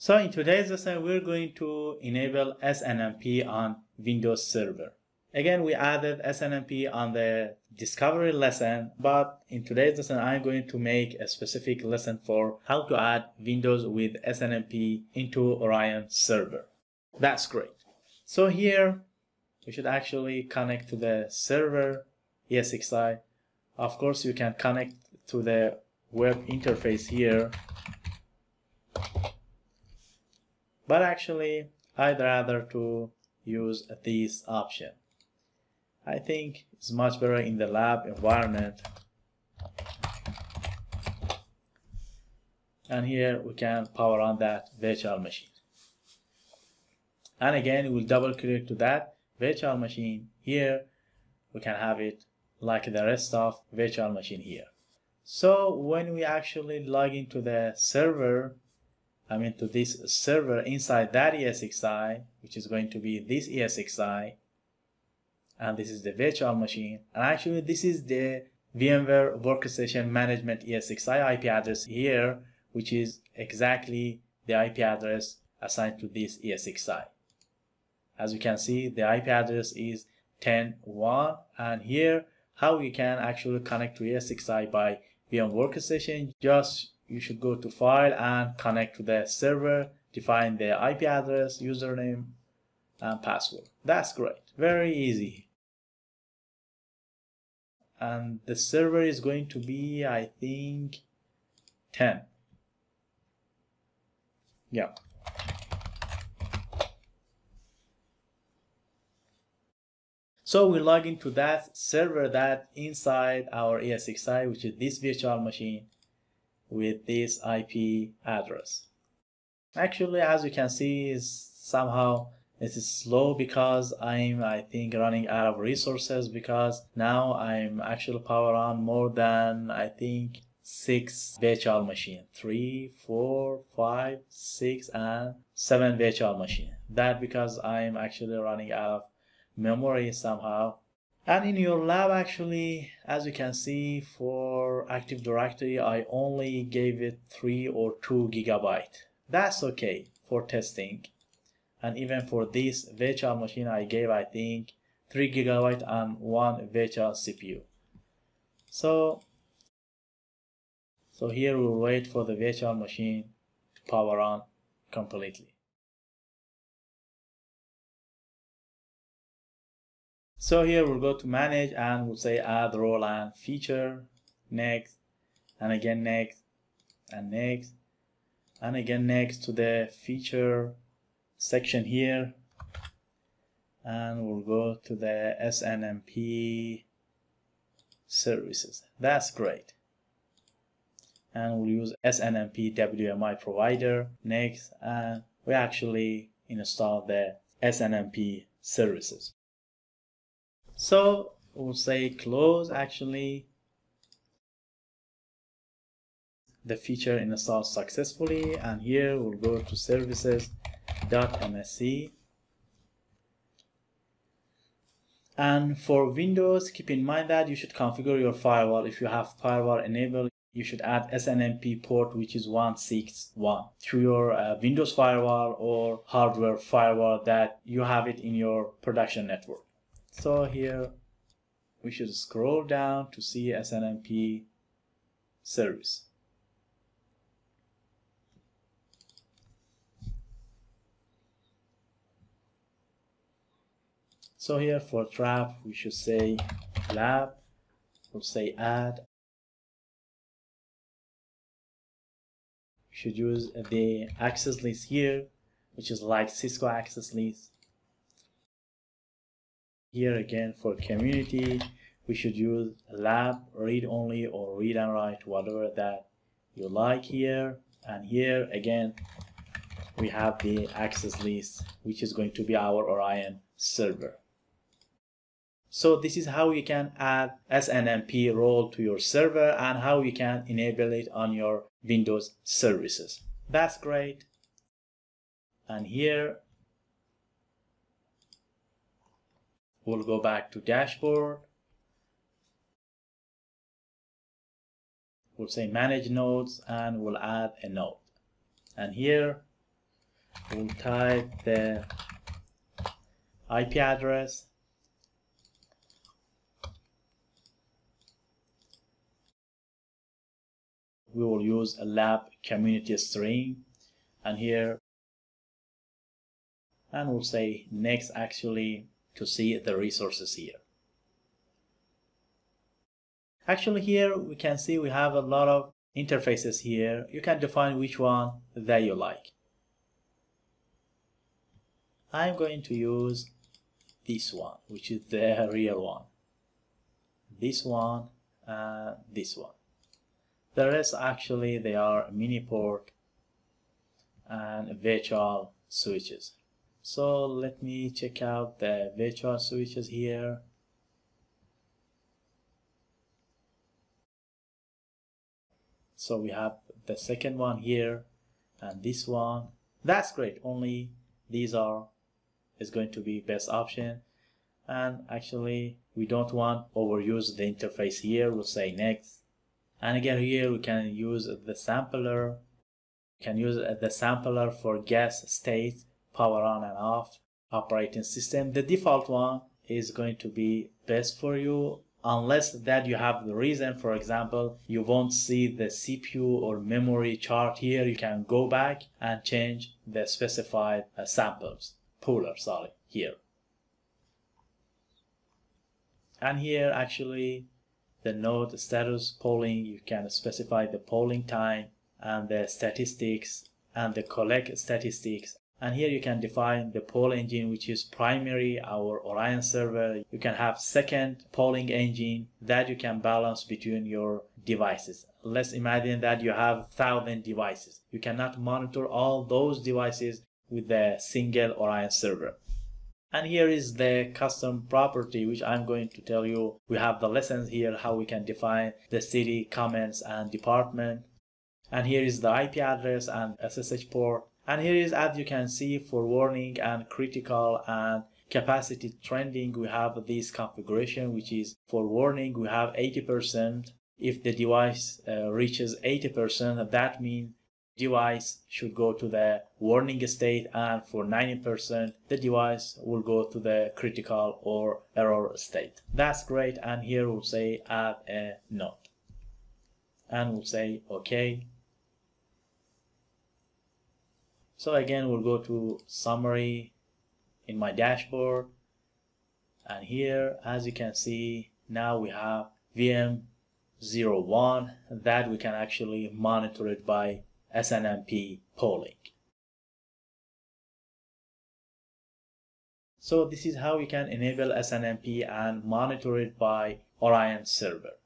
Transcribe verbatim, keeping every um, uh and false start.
So in today's lesson, we're going to enable S N M P on Windows Server. Again, we added S N M P on the discovery lesson, but in today's lesson, I'm going to make a specific lesson for how to add Windows with S N M P into Orion server. That's great. So here, we should actually connect to the server E S X i. Of course, you can connect to the web interface here. But actually, I'd rather to use this option. I think it's much better in the lab environment. And here we can power on that virtual machine. And again, we'll double click to that virtual machine here. We can have it like the rest of virtual machine here. So when we actually log into the server, I mean to this server inside that E S X i, which is going to be this E S X i, and this is the virtual machine, and actually this is the VMware Workstation Management E S X i I P address here, which is exactly the I P address assigned to this E S X i. As you can see, the I P address is ten dot one, and here how you can actually connect to E S X i by VMware Workstation, just you should go to File and connect to the server, define the I P address, username, and password. That's great. Very easy. And the server is going to be, I think, ten. Yeah. So we log into that server that inside our E S X i, which is this virtual machine, with this I P address. Actually, as you can see, is somehow this is slow because I'm I think running out of resources, because now I'm actually power on more than I think six virtual machine, three, four, five, six, and seven virtual machine. That because I'm actually running out of memory somehow. And in your lab, actually, as you can see, for Active Directory, I only gave it three or two gigabyte. That's okay for testing. And even for this virtual machine, I gave, I think, three gigabyte and one virtual C P U. So, so here we'll wait for the virtual machine to power on completely. So here we'll go to manage and we'll say add role and feature, next, and again next, and next, and again next to the feature section here, and we'll go to the S N M P services. That's great. And we'll use S N M P W M I provider, next, and we actually install the S N M P services. So we'll say close actually. The feature installed successfully, and here we'll go to services dot M S C. And for Windows, keep in mind that you should configure your firewall. If you have firewall enabled, you should add S N M P port, which is one sixty-one, to your uh, Windows firewall or hardware firewall that you have it in your production network. So here we should scroll down to see S N M P service. So here for trap, we should say lab, we'll say add. We should use the access list here, which is like Cisco access list. Here again for community, we should use lab, read only, or read and write, whatever that you like here. And here again, we have the access list, which is going to be our Orion server. So this is how you can add S N M P role to your server and how you can enable it on your Windows services. That's great. And here, we'll go back to dashboard. We'll say manage nodes and we'll add a node. And here we'll type the I P address. We will use a lab community string, and here, and we'll say next actually to see the resources here. Actually here we can see we have a lot of interfaces here. You can define which one that you like. I'm going to use this one, which is the real one. This one and this one. The rest actually they are mini port and virtual switches. So let me check out the virtual switches here. So we have the second one here and this one. That's great, only these are is going to be best option. And actually we don't want overuse the interface here. We'll say next. And again here we can use the sampler. We can use the sampler for gas state, power on and off, operating system. The default one is going to be best for you, unless that you have the reason. For example, you won't see the C P U or memory chart here. You can go back and change the specified uh, samples pooler sorry here. And here actually the node status polling, you can specify the polling time and the statistics and the collect statistics. And here you can define the poll engine, which is primary, our Orion server. You can have second polling engine that you can balance between your devices. Let's imagine that you have one thousand devices. You cannot monitor all those devices with the single Orion server. And here is the custom property, which I'm going to tell you. We have the lessons here, how we can define the city, comments, and department. And here is the I P address and S S H port. And here is, as you can see, for warning and critical and capacity trending, we have this configuration, which is for warning, we have eighty percent. If the device uh, reaches eighty percent, that means device should go to the warning state, and for ninety percent, the device will go to the critical or error state. That's great, and here we'll say add a note. And we'll say okay. So again, we'll go to summary in my dashboard. And here, as you can see, now we have V M zero one that we can actually monitor it by S N M P polling. So this is how we can enable S N M P and monitor it by Orion server.